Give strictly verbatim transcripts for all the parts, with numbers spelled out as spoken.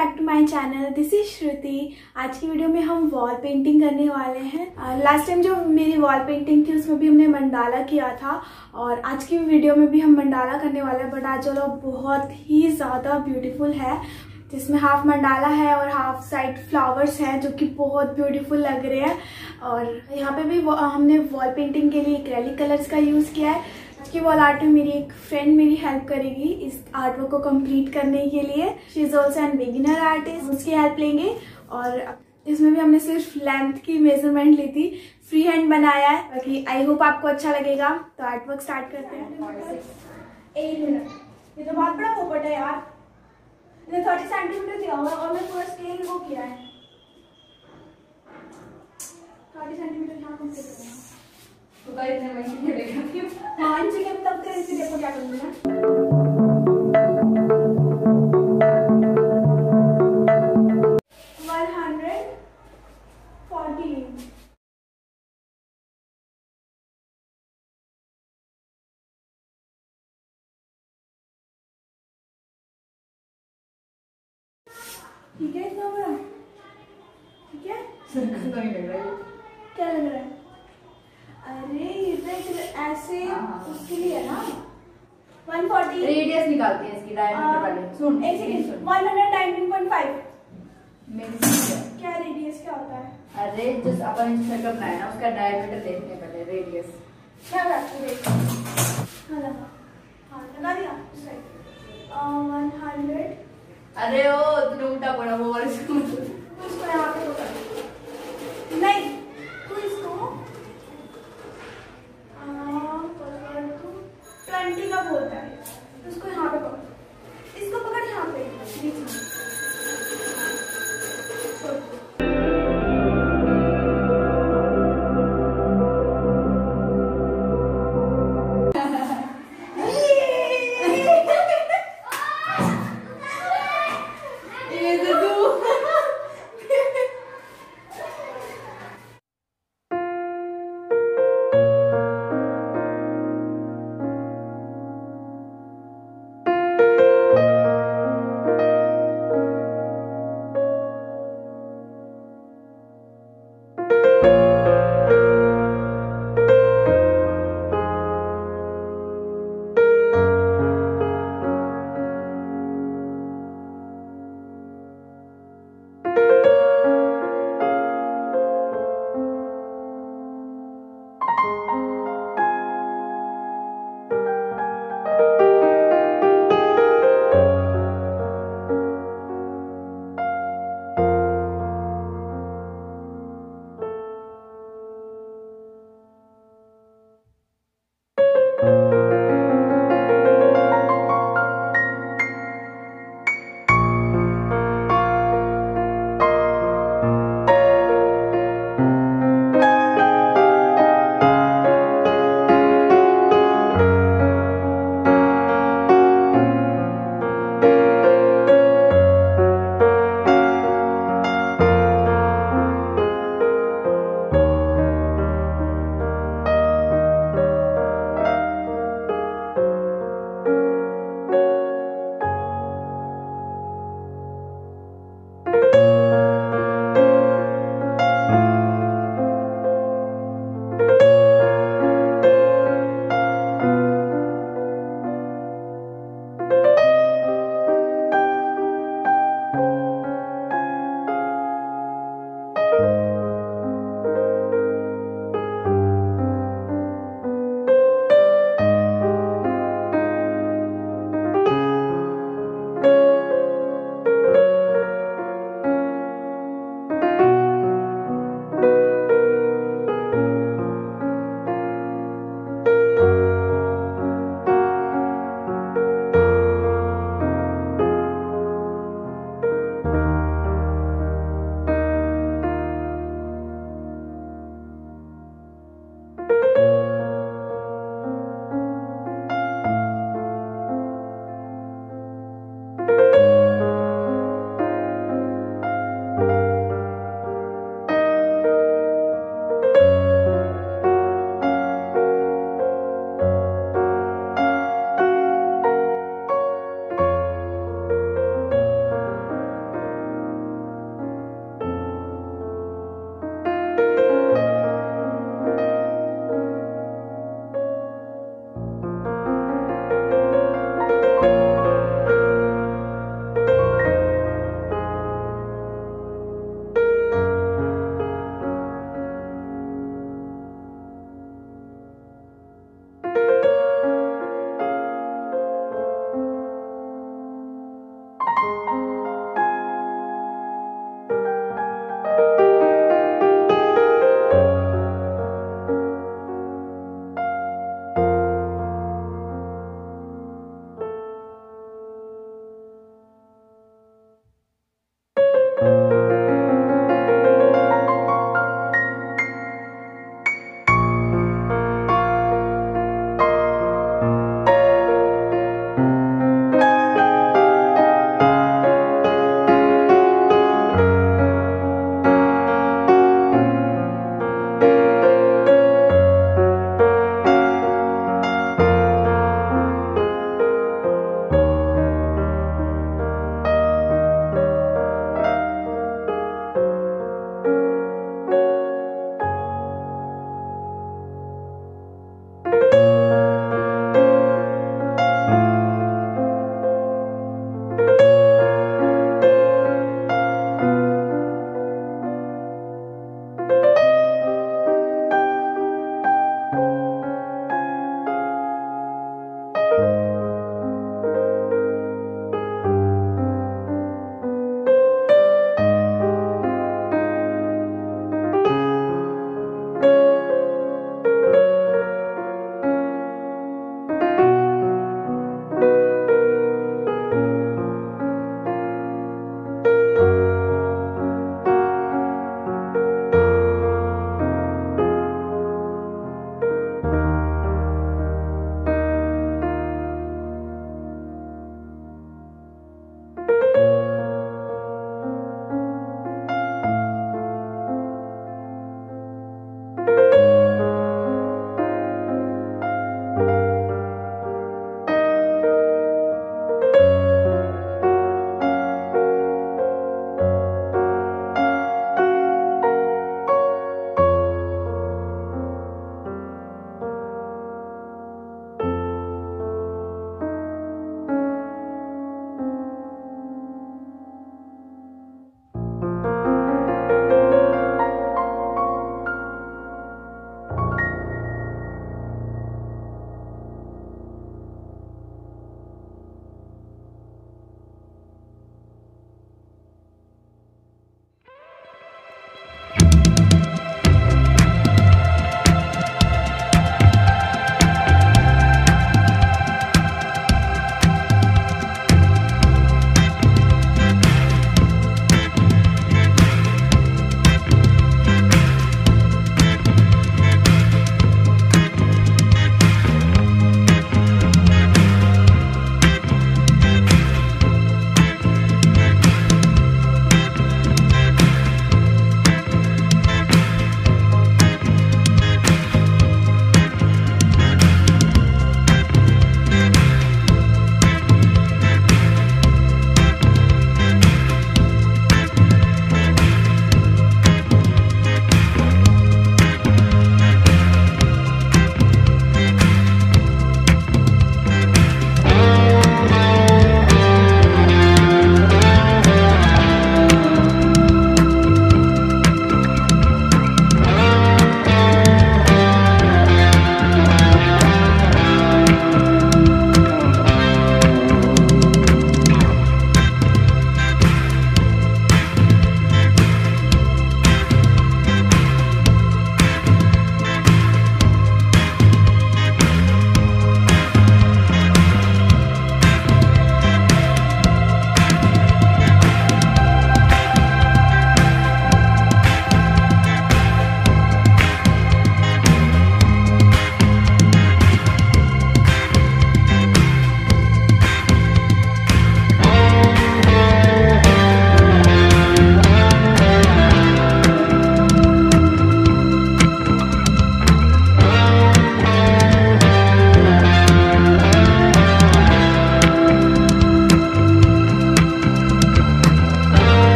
Back to my channel, this is Shruti. आज की video में हम वॉल पेंटिंग करने वाले हैं। लास्ट टाइम जो मेरी वॉल पेंटिंग थी उसमें भी हमने मंडाला किया था और आज की वीडियो में भी हम मंडाला करने वाले हैं। बट आज वाला बहुत ही ज़्यादा ब्यूटीफुल है, जिसमें हाफ मंडाला है और हाफ साइड फ्लावर्स हैं जो कि बहुत ब्यूटीफुल लग रहे हैं। और यहाँ पे भी हमने वॉल पेंटिंग के लिए एक्रेलिक कलर्स का यूज़ किया है। की वॉल आर्ट में मेरी एक फ्रेंड मेरी हेल्प करेगी इस आर्टवर्क को कंप्लीट करने के लिए। She is also an beginner artist, उसकी हेल्प लेंगे। और इसमें भी हमने सिर्फ लेंथ की मेजरमेंट ली थी, फ्री हैंड बनाया है। बाकी आई होप आपको अच्छा लगेगा, तो आर्टवर्क स्टार्ट करते हैं। एट मिनट, ये तो बहुत बड़ा पोपट है यार। थर्टी सेंटीमीटर दिया हुआ और मैं पूरा स्केल वो किया है। थर्टी सेंटीमीटर यहाँ कम से कम तो गाइस इतने में सीधे देखा कि पांच के तब करें, फिर देखो क्या करना है। वन फोर्टीन ठीक है, इतना बड़ा ठीक है। सर्कल नहीं लग रहा है, क्या लग रहा है? अरे ये ऐसे उसके लिए ना वन फोर्टी रेडियस निकालते हैं इसकी, डायमीटर वाले। सुन एक second, one nineteen point five क्या रेडियस क्या होता है? अरे जो अपन सर्कल बनाया ना उसका डायमीटर देखने पहले, रेडियस क्या रखते हैं? हां लगा दिया हंड्रेड। अरे ओ इतना ऊंचा पड़ा वो वाला स्कूल नहीं।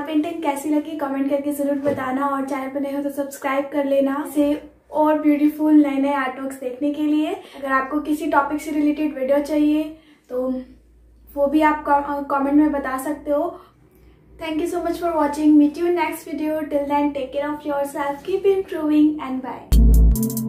वॉल पेंटिंग कैसी लगी कमेंट करके जरूर बताना और चैनल पर नए हो तो सब्सक्राइब कर लेना से और ब्यूटीफुल नए नए आर्टवर्क्स देखने के लिए। अगर आपको किसी टॉपिक से रिलेटेड वीडियो चाहिए तो वो भी आप कमेंट में बता सकते हो। Thank you so much for watching, meet you next video. Till then take care of yourself, keep improving and bye.